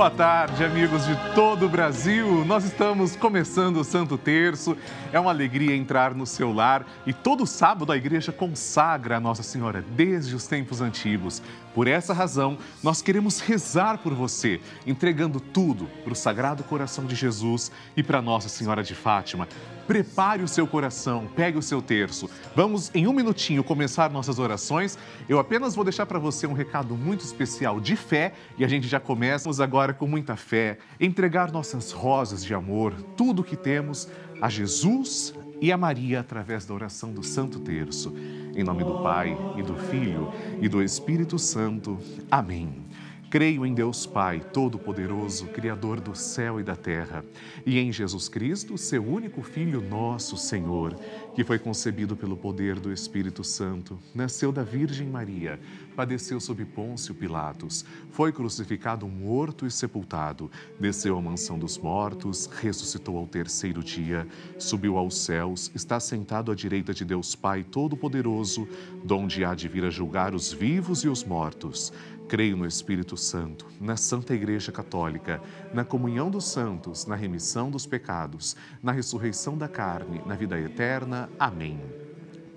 boa tarde, amigos de todo o Brasil. Nós estamos começando o Santo Terço. É uma alegria entrar no seu lar e todo sábado a igreja consagra a Nossa Senhora desde os tempos antigos. Por essa razão, nós queremos rezar por você, entregando tudo para o Sagrado Coração de Jesus e para Nossa Senhora de Fátima. Prepare o seu coração, pegue o seu terço. Vamos, em um minutinho, começar nossas orações. Eu apenas vou deixar para você um recado muito especial de fé e a gente já começa agora com muita fé. Entregar nossas rosas de amor, tudo o que temos, a Jesus e a Maria através da oração do Santo Terço. Em nome do Pai e do Filho e do Espírito Santo. Amém. Creio em Deus Pai, Todo-Poderoso, Criador do céu e da terra, e em Jesus Cristo, seu único Filho, nosso Senhor, que foi concebido pelo poder do Espírito Santo, nasceu da Virgem Maria, padeceu sob Pôncio Pilatos, foi crucificado, morto e sepultado, desceu à mansão dos mortos, ressuscitou ao terceiro dia, subiu aos céus, está sentado à direita de Deus Pai Todo-Poderoso, donde há de vir a julgar os vivos e os mortos. Creio no Espírito Santo, na Santa Igreja Católica, na comunhão dos santos, na remissão dos pecados, na ressurreição da carne, na vida eterna. Amém.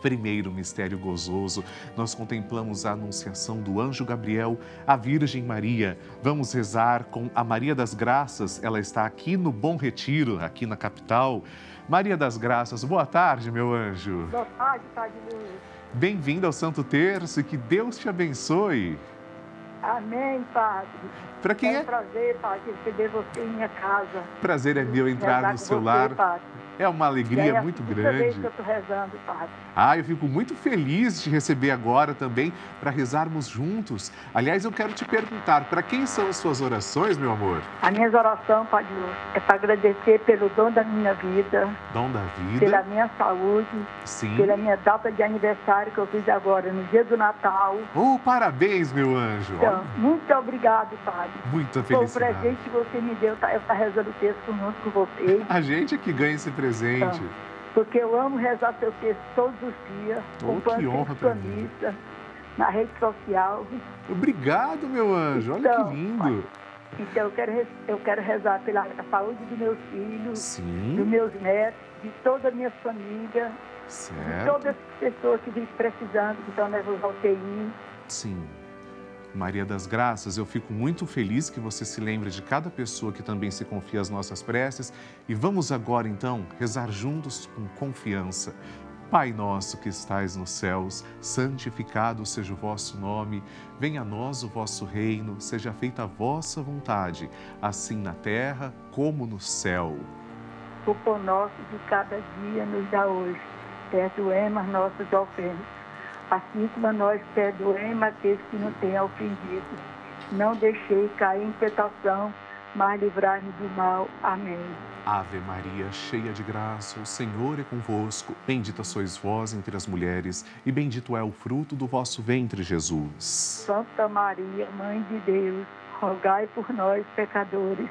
Primeiro mistério gozoso, nós contemplamos a anunciação do anjo Gabriel à Virgem Maria. Vamos rezar com a Maria das Graças, ela está aqui no Bom Retiro, aqui na capital. Maria das Graças, boa tarde, meu anjo. Boa tarde, Padre Lúcio. Bem-vindo ao Santo Terço e que Deus te abençoe. Amém, Padre. Pra quem é um prazer, Padre, receber você em minha casa. Prazer é meu entrar no seu lar. Padre. É uma alegria muito grande. Que eu estou rezando, Padre. Ah, eu fico muito feliz de receber agora também para rezarmos juntos. Aliás, eu quero te perguntar, para quem são as suas orações, meu amor? A minha oração, Padre, é para agradecer pelo dom da minha vida. Dom da vida. Pela minha saúde. Sim. Pela minha data de aniversário que eu fiz agora, no dia do Natal. Oh, parabéns, meu anjo. Então, muito obrigado, Padre. Muita felicidade. Foi o presente que você me deu, eu estou rezando o texto junto com você. A gente é que ganha esse presente. Então, porque eu amo rezar seu texto todos os dias, com na rede social. Obrigado, meu anjo, olha então, que lindo. Então, eu quero rezar pela saúde dos meus filhos, sim, dos meus netos, de toda a minha família, certo, de todas as pessoas que vêm precisando, que estão na UTI. Sim. Maria das Graças, eu fico muito feliz que você se lembre de cada pessoa que também se confia às nossas preces. E vamos agora, então, rezar juntos com confiança. Pai nosso que estais nos céus, santificado seja o vosso nome. Venha a nós o vosso reino, seja feita a vossa vontade, assim na terra como no céu. O pão nosso de cada dia nos dá hoje. Perdoemos nossas ofensas, assim como nós perdoemos aqueles que nos têm ofendido. Não deixei cair em tentação, mas livrai-nos do mal. Amém. Ave Maria, cheia de graça, o Senhor é convosco. Bendita sois vós entre as mulheres, e bendito é o fruto do vosso ventre, Jesus. Santa Maria, Mãe de Deus, rogai por nós, pecadores,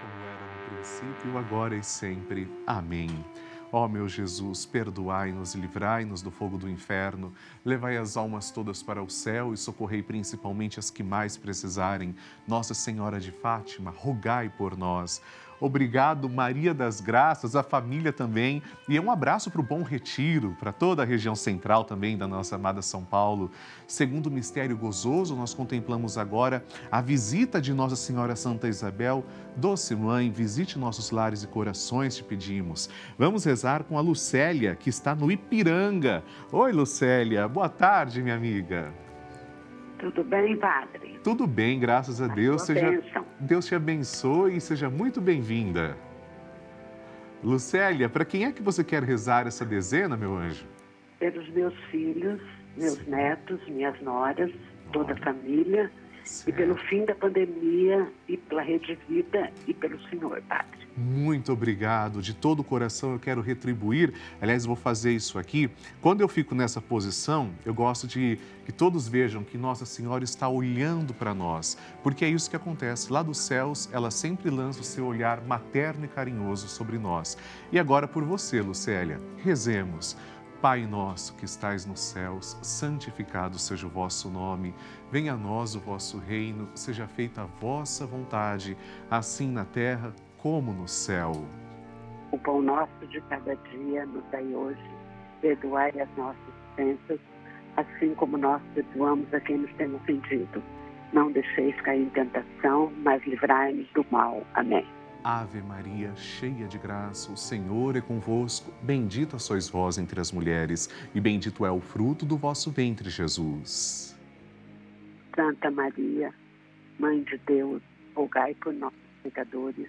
como era no princípio, agora e sempre. Amém. Ó meu Jesus, perdoai-nos e livrai-nos do fogo do inferno, levai as almas todas para o céu e socorrei principalmente as que mais precisarem. Nossa Senhora de Fátima, rogai por nós. Obrigado, Maria das Graças, a família também. E um abraço para o Bom Retiro, para toda a região central também da nossa amada São Paulo. Segundo o mistério gozoso, nós contemplamos agora a visita de Nossa Senhora Santa Isabel. Doce Mãe, visite nossos lares e corações, te pedimos. Vamos rezar com a Lucélia, que está no Ipiranga. Oi, Lucélia. Boa tarde, minha amiga. Tudo bem, padre? Tudo bem, graças a Deus. Deus te abençoe e seja muito bem-vinda. Lucélia, para quem é que você quer rezar essa dezena, meu anjo? Pelos meus filhos, meus Sim. netos, minhas noras, toda a família, certo. E pelo fim da pandemia, e pela RedeVida, e pelo Senhor, padre. Muito obrigado, de todo o coração eu quero retribuir, aliás vou fazer isso aqui, quando eu fico nessa posição, eu gosto de que todos vejam que Nossa Senhora está olhando para nós, porque é isso que acontece, lá dos céus ela sempre lança o seu olhar materno e carinhoso sobre nós. E agora por você, Lucélia, rezemos. Pai nosso que estais nos céus, santificado seja o vosso nome, venha a nós o vosso reino, seja feita a vossa vontade, assim na terra como no céu. O pão nosso de cada dia nos dai hoje, perdoai as nossas ofensas, assim como nós perdoamos a quem nos tem ofendido. Não deixeis cair em tentação, mas livrai-nos do mal. Amém. Ave Maria, cheia de graça, o Senhor é convosco. Bendita sois vós entre as mulheres, e bendito é o fruto do vosso ventre, Jesus. Santa Maria, Mãe de Deus, rogai por nós, pecadores,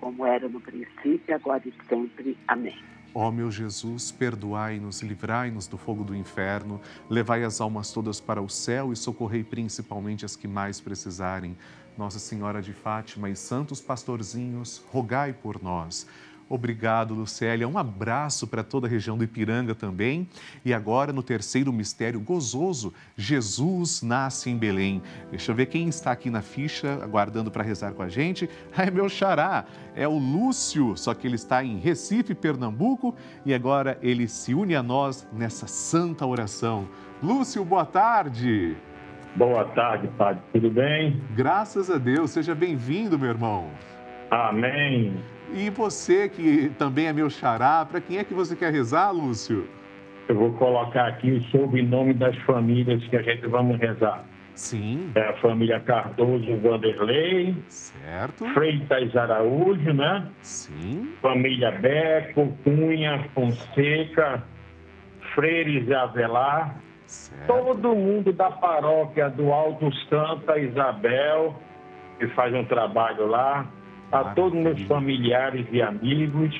como era no princípio, agora e sempre. Amém. Ó meu Jesus, perdoai-nos, livrai-nos do fogo do inferno, levai as almas todas para o céu e socorrei principalmente as que mais precisarem. Nossa Senhora de Fátima e santos pastorzinhos, rogai por nós. Obrigado, Lucélia. Um abraço para toda a região do Ipiranga também. E agora, no terceiro mistério gozoso, Jesus nasce em Belém. Deixa eu ver quem está aqui na ficha, aguardando para rezar com a gente. É meu xará, é o Lúcio, só que ele está em Recife, Pernambuco. E agora ele se une a nós nessa santa oração. Lúcio, boa tarde. Boa tarde, padre. Tudo bem? Graças a Deus. Seja bem-vindo, meu irmão. Amém. E você, que também é meu xará, para quem é que você quer rezar, Lúcio? Eu vou colocar aqui o sobrenome das famílias que a gente vamos rezar. Sim. É a família Cardoso, Vanderlei. Certo. Freitas, Araújo, né? Sim. Família Beco, Cunha, Fonseca, Freire e Avelar. Certo. Todo mundo da paróquia do Alto Santa Isabel, que faz um trabalho lá. A todos meus familiares e amigos,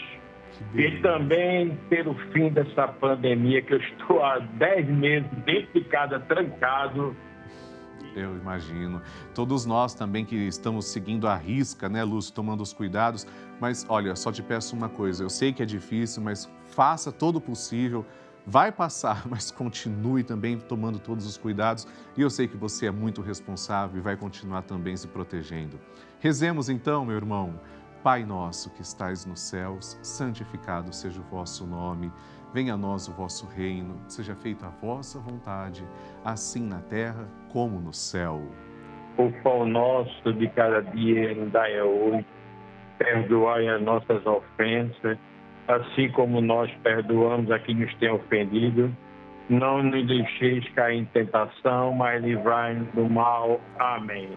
e também pelo fim dessa pandemia, que eu estou há 10 meses dentro de casa, trancado. Eu imagino. Todos nós também que estamos seguindo a risca, né, Lúcio, tomando os cuidados. Mas, olha, só te peço uma coisa, eu sei que é difícil, mas faça todo o possível. Vai passar, mas continue também tomando todos os cuidados. E eu sei que você é muito responsável e vai continuar também se protegendo. Rezemos então, meu irmão. Pai nosso que estais nos céus, santificado seja o vosso nome. Venha a nós o vosso reino, seja feita a vossa vontade, assim na terra como no céu. O pão nosso de cada dia nos dai hoje. Perdoai as nossas ofensas, assim como nós perdoamos a quem nos tem ofendido. Não nos deixeis cair em tentação, mas livrai-nos do mal. Amém.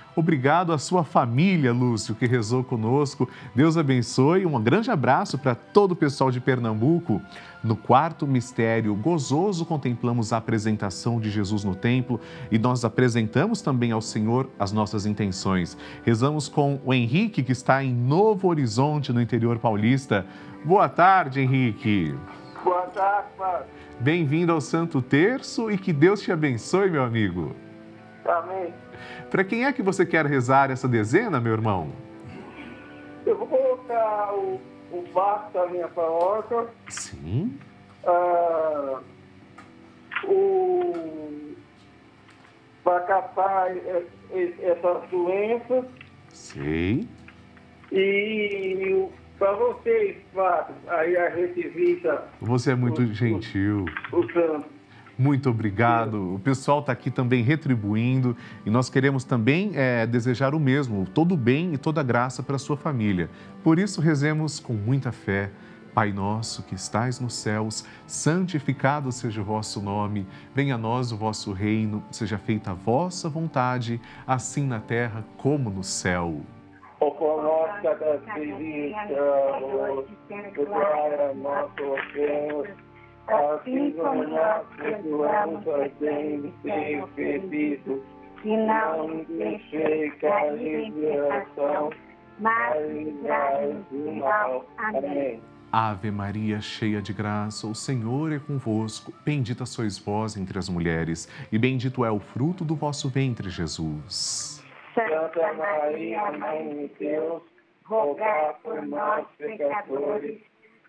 Obrigado à sua família, Lúcio, que rezou conosco. Deus abençoe. Um grande abraço para todo o pessoal de Pernambuco. No quarto mistério gozoso, contemplamos a apresentação de Jesus no templo e nós apresentamos também ao Senhor as nossas intenções. Rezamos com o Henrique, que está em Novo Horizonte, no interior paulista. Boa tarde, Henrique. Boa tarde, padre. Bem-vindo ao Santo Terço e que Deus te abençoe, meu amigo. Amém. Para quem é que você quer rezar essa dezena, meu irmão? Eu vou colocar o barco da minha paróquia. Sim. Para captar essas doenças. Sim. E para vocês, padre, aí a RedeVida. Você é muito gentil. O santo. Muito obrigado. O pessoal está aqui também retribuindo e nós queremos também desejar o mesmo, todo o bem e toda a graça para a sua família. Por isso, rezemos com muita fé. Pai nosso que estais nos céus, santificado seja o vosso nome, venha a nós o vosso reino, seja feita a vossa vontade, assim na terra como no céu. O pão nosso a cada dia hoje, perdoai as nossas ofensas, assim como nós perdoamos a quem tem ofendido, que não nos deixeis cair em tentação, mas livrai-nos do mal. Amém. Ave Maria, cheia de graça, o Senhor é convosco. Bendita sois vós entre as mulheres, e bendito é o fruto do vosso ventre, Jesus. Santa Maria, Mãe de Deus, rogai por nós, pecadores,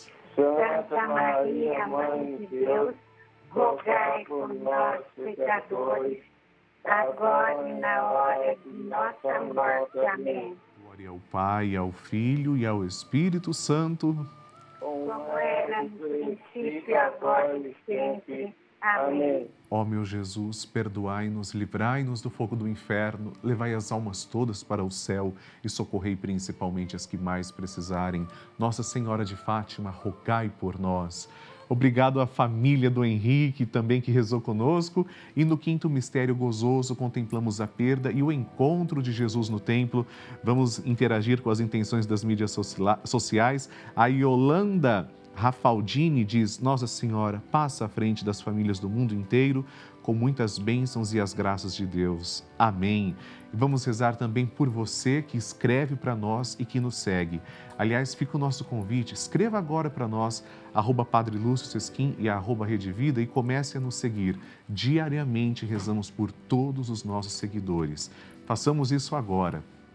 Santa Maria, Mãe de Deus, rogai por nós, pecadores, agora e na hora de nossa morte. Amém. Glória ao Pai, ao Filho e ao Espírito Santo, como era no princípio, agora e sempre. Amém. Ó meu Jesus, perdoai-nos, livrai-nos do fogo do inferno, levai as almas todas para o céu e socorrei principalmente as que mais precisarem. Nossa Senhora de Fátima, rogai por nós. Obrigado à família do Henrique, também que rezou conosco. E no quinto mistério gozoso, contemplamos a perda e o encontro de Jesus no templo. Vamos interagir com as intenções das mídias sociais. A Yolanda Rafael Dini diz: Nossa Senhora, passa à frente das famílias do mundo inteiro, com muitas bênçãos e as graças de Deus. Amém. E vamos rezar também por você que escreve para nós e que nos segue. Aliás, fica o nosso convite, escreva agora para nós, @PadreLúcioCesquin e @RedeVida, e comece a nos seguir. Diariamente rezamos por todos os nossos seguidores. Façamos isso agora.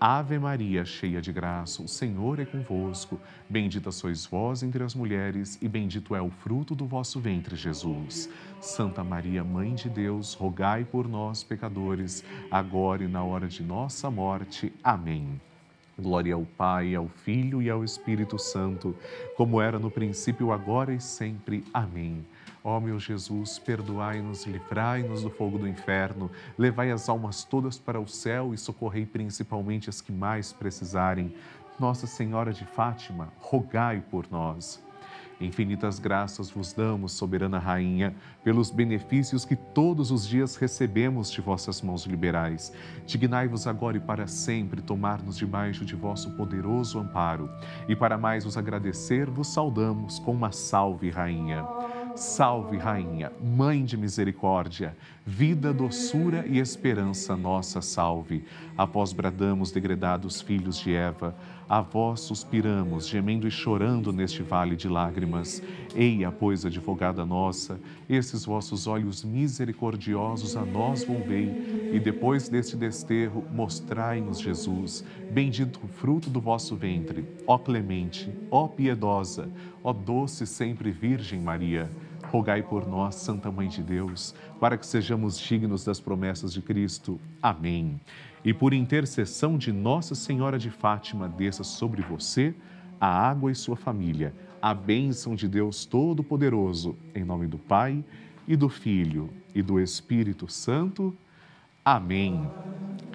Ave Maria, cheia de graça, o Senhor é convosco. Bendita sois vós entre as mulheres, e bendito é o fruto do vosso ventre, Jesus. Santa Maria, Mãe de Deus, rogai por nós, pecadores, agora e na hora de nossa morte. Amém. Glória ao Pai, ao Filho e ao Espírito Santo, como era no princípio, agora e sempre. Amém. Ó meu Jesus, perdoai-nos, livrai-nos do fogo do inferno, levai as almas todas para o céu e socorrei principalmente as que mais precisarem. Nossa Senhora de Fátima, rogai por nós. Infinitas graças vos damos, soberana Rainha, pelos benefícios que todos os dias recebemos de vossas mãos liberais. Dignai-vos agora e para sempre tomar-nos debaixo de vosso poderoso amparo. E para mais vos agradecer, vos saudamos com uma salve, Rainha. Salve, Rainha, Mãe de Misericórdia, vida, doçura e esperança nossa, salve. A vós bradamos, degredados filhos de Eva, a vós suspiramos, gemendo e chorando neste vale de lágrimas. Eia, pois, advogada nossa, esses vossos olhos misericordiosos a nós volvei, e depois deste desterro mostrai-nos Jesus, bendito o fruto do vosso ventre. Ó clemente, ó piedosa, ó doce sempre Virgem Maria, rogai por nós, Santa Mãe de Deus, para que sejamos dignos das promessas de Cristo. Amém. E por intercessão de Nossa Senhora de Fátima, desça sobre você, a água e sua família, a bênção de Deus Todo-Poderoso, em nome do Pai, e do Filho, e do Espírito Santo. Amém.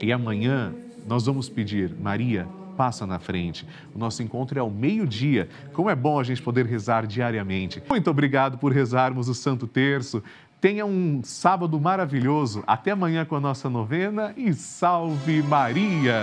E amanhã nós vamos pedir, Maria, passa na frente. O nosso encontro é ao meio-dia. Como é bom a gente poder rezar diariamente. Muito obrigado por rezarmos o Santo Terço. Tenha um sábado maravilhoso. Até amanhã com a nossa novena e salve Maria!